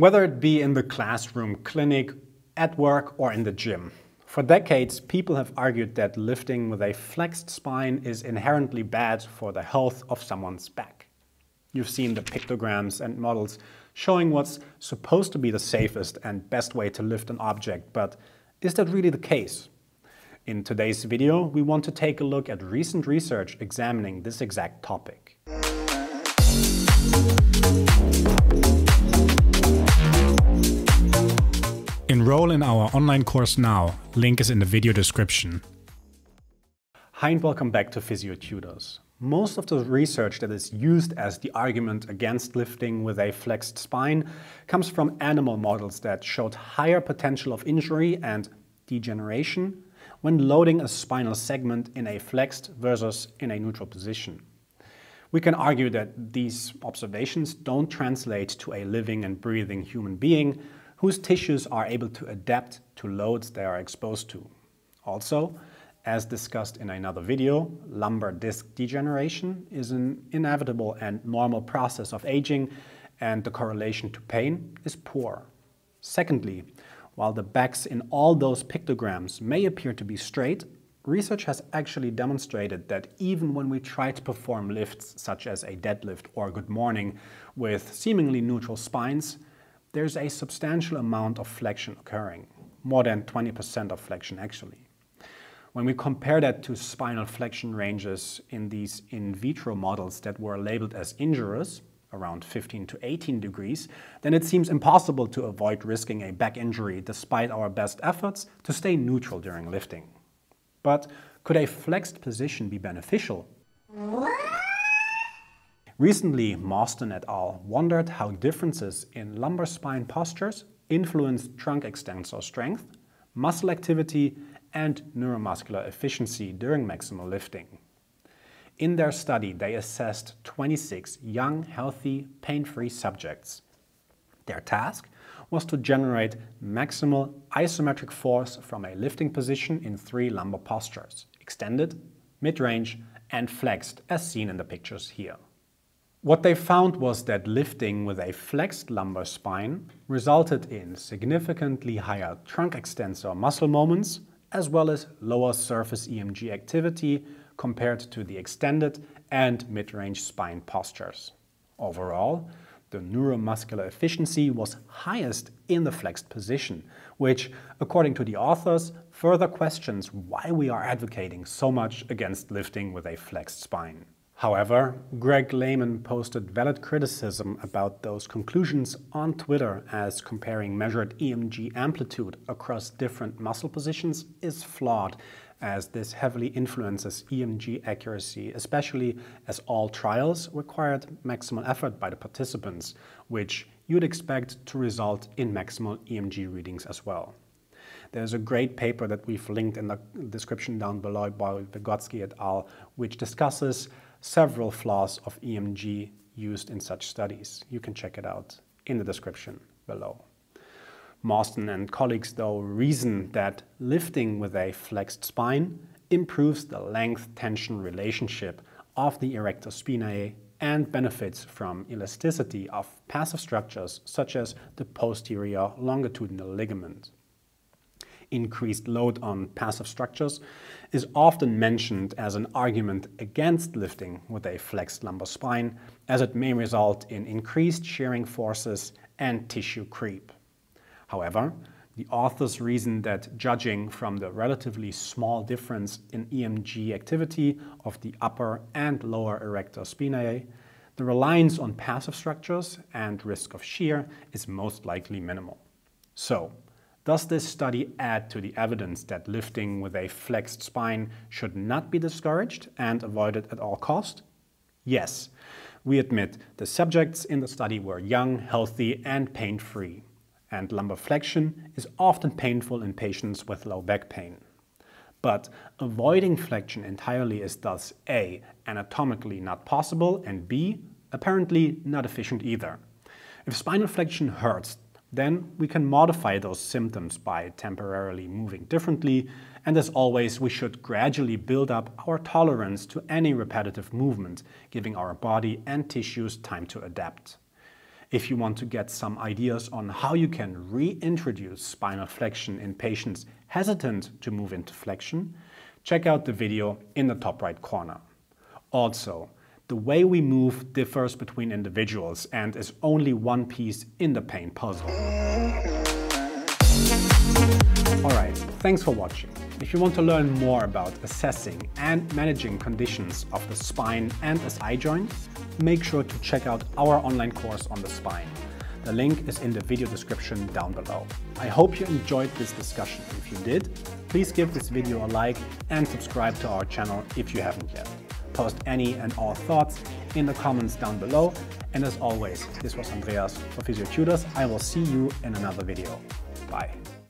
whether it be in the classroom, clinic, at work or in the gym. For decades, people have argued that lifting with a flexed spine is inherently bad for the health of someone's back. You've seen the pictograms and models showing what's supposed to be the safest and best way to lift an object, but is that really the case? In today's video, we want to take a look at recent research examining this exact topic. Enroll in our online course now. Link is in the video description. Hi and welcome back to Physiotutors. Most of the research that is used as the argument against lifting with a flexed spine comes from animal models that showed higher potential of injury and degeneration when loading a spinal segment in a flexed versus in a neutral position. We can argue that these observations don't translate to a living and breathing human being whose tissues are able to adapt to loads they are exposed to. Also, as discussed in another video, lumbar disc degeneration is an inevitable and normal process of aging, and the correlation to pain is poor. Secondly, while the backs in all those pictograms may appear to be straight, research has actually demonstrated that even when we try to perform lifts such as a deadlift or good morning with seemingly neutral spines, there's a substantial amount of flexion occurring, more than 20% of flexion actually. When we compare that to spinal flexion ranges in these in vitro models that were labeled as injurious, around 15 to 18 degrees, then it seems impossible to avoid risking a back injury despite our best efforts to stay neutral during lifting. But could a flexed position be beneficial? Recently, Mawston et al. Wondered how differences in lumbar spine postures influenced trunk extensor strength, muscle activity, and neuromuscular efficiency during maximal lifting. In their study, they assessed 26 young, healthy, pain-free subjects. Their task was to generate maximal isometric force from a lifting position in three lumbar postures: extended, mid-range, and flexed, as seen in the pictures here. What they found was that lifting with a flexed lumbar spine resulted in significantly higher trunk extensor muscle moments as well as lower surface EMG activity compared to the extended and mid-range spine postures. Overall, the neuromuscular efficiency was highest in the flexed position, which, according to the authors, further questions why we are advocating so much against lifting with a flexed spine. However, Greg Lehman posted valid criticism about those conclusions on Twitter, as comparing measured EMG amplitude across different muscle positions is flawed, as this heavily influences EMG accuracy, especially as all trials required maximal effort by the participants, which you'd expect to result in maximal EMG readings as well. There's a great paper that we've linked in the description down below by Vigotsky et al., which discusses several flaws of EMG used in such studies. You can check it out in the description below. Mawston and colleagues, though, reason that lifting with a flexed spine improves the length-tension relationship of the erector spinae and benefits from elasticity of passive structures such as the posterior longitudinal ligament. Increased load on passive structures is often mentioned as an argument against lifting with a flexed lumbar spine, as it may result in increased shearing forces and tissue creep. However, the authors reason that judging from the relatively small difference in EMG activity of the upper and lower erector spinae, the reliance on passive structures and risk of shear is most likely minimal. So, does this study add to the evidence that lifting with a flexed spine should not be discouraged and avoided at all cost? Yes, we admit the subjects in the study were young, healthy, and pain-free, and lumbar flexion is often painful in patients with low back pain. But avoiding flexion entirely is thus A, anatomically not possible, and B, apparently not efficient either. If spinal flexion hurts, then we can modify those symptoms by temporarily moving differently, and as always, we should gradually build up our tolerance to any repetitive movement, giving our body and tissues time to adapt. if you want to get some ideas on how you can reintroduce spinal flexion in patients hesitant to move into flexion, check out the video in the top right corner. Also, the way we move differs between individuals and is only one piece in the pain puzzle. Alright, thanks for watching. If you want to learn more about assessing and managing conditions of the spine and SI joint, make sure to check out our online course on the spine. The link is in the video description down below. I hope you enjoyed this discussion. If you did, please give this video a like and subscribe to our channel if you haven't yet. Post any and all thoughts in the comments down below. And as always, this was Andreas for Physiotutors. I will see you in another video. Bye.